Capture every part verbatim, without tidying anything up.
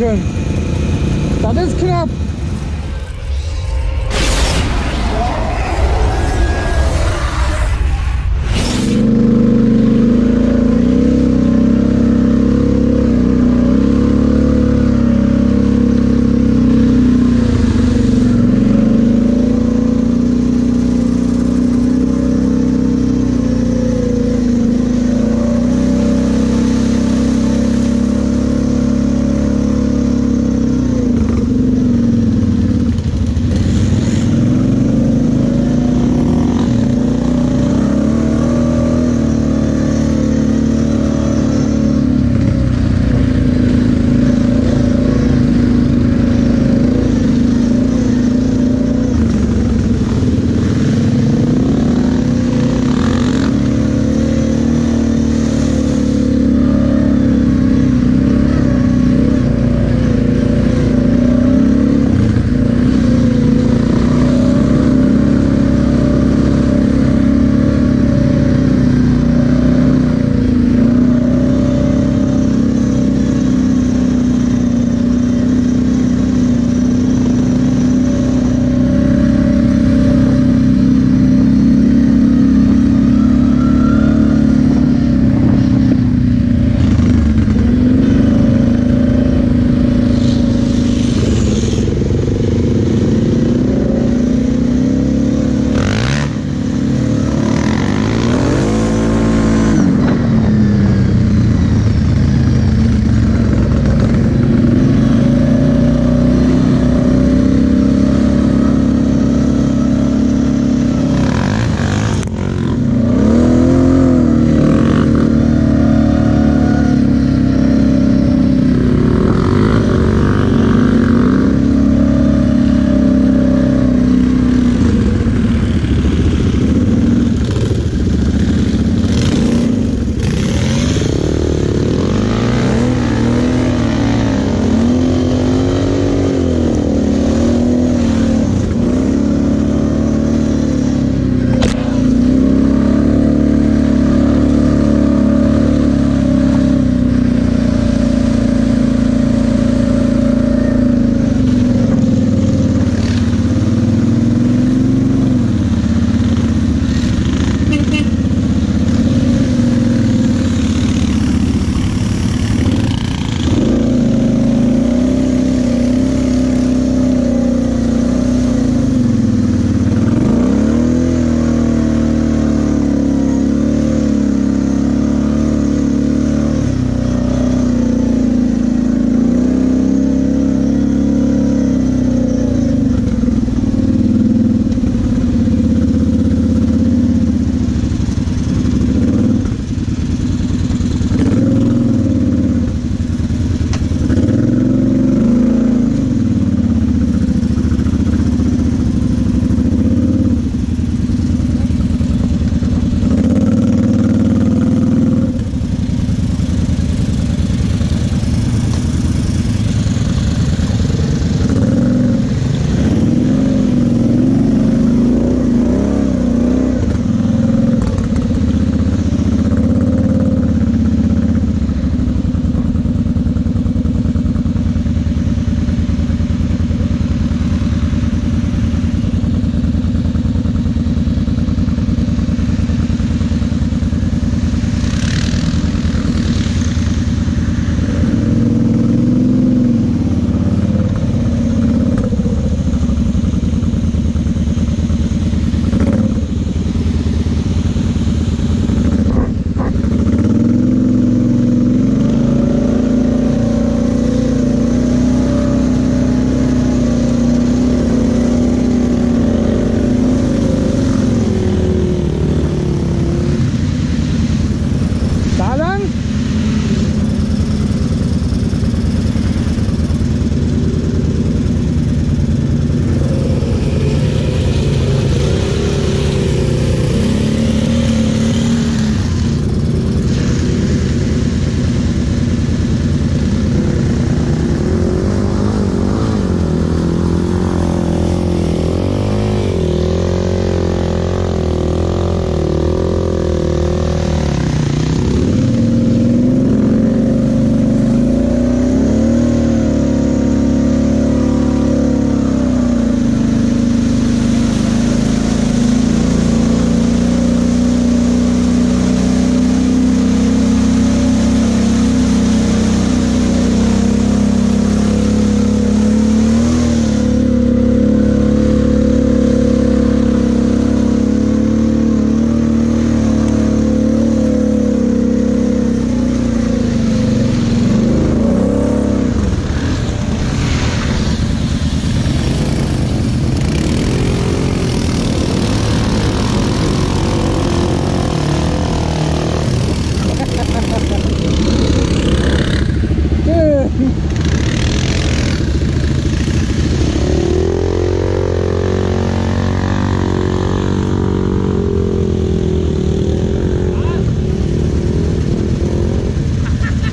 können. Das ist knapp.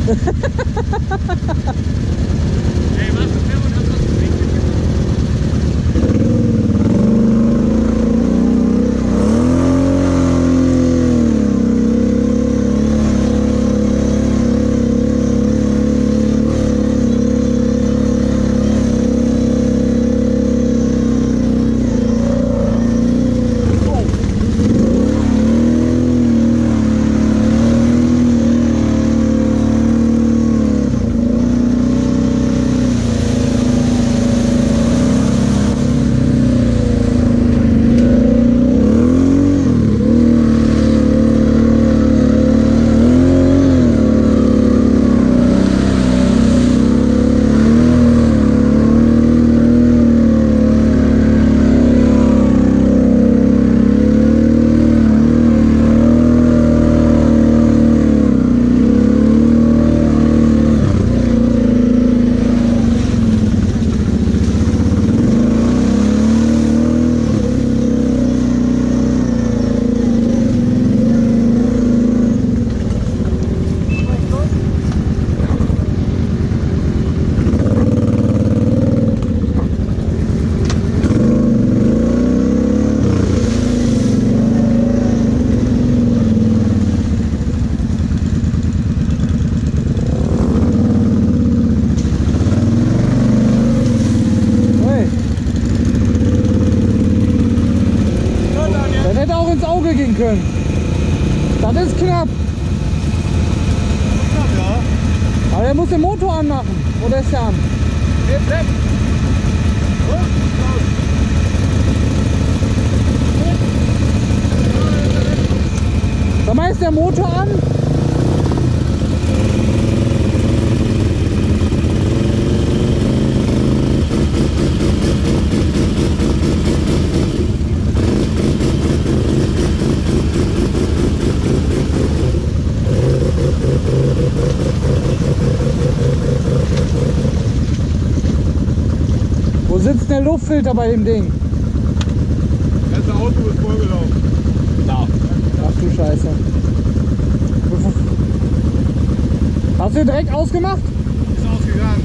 Ey, was? Können. Das ist knapp. Ja. Aber er muss den Motor anmachen. Oder ist der an? Geht weg. Sag mal, ist der Motor an? Wo sitzt der Luftfilter bei dem Ding? Das ganze Auto ist vollgelaufen. Ja. Ach du Scheiße. Hast du den direkt ausgemacht? Ist ausgegangen.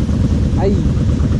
Ei.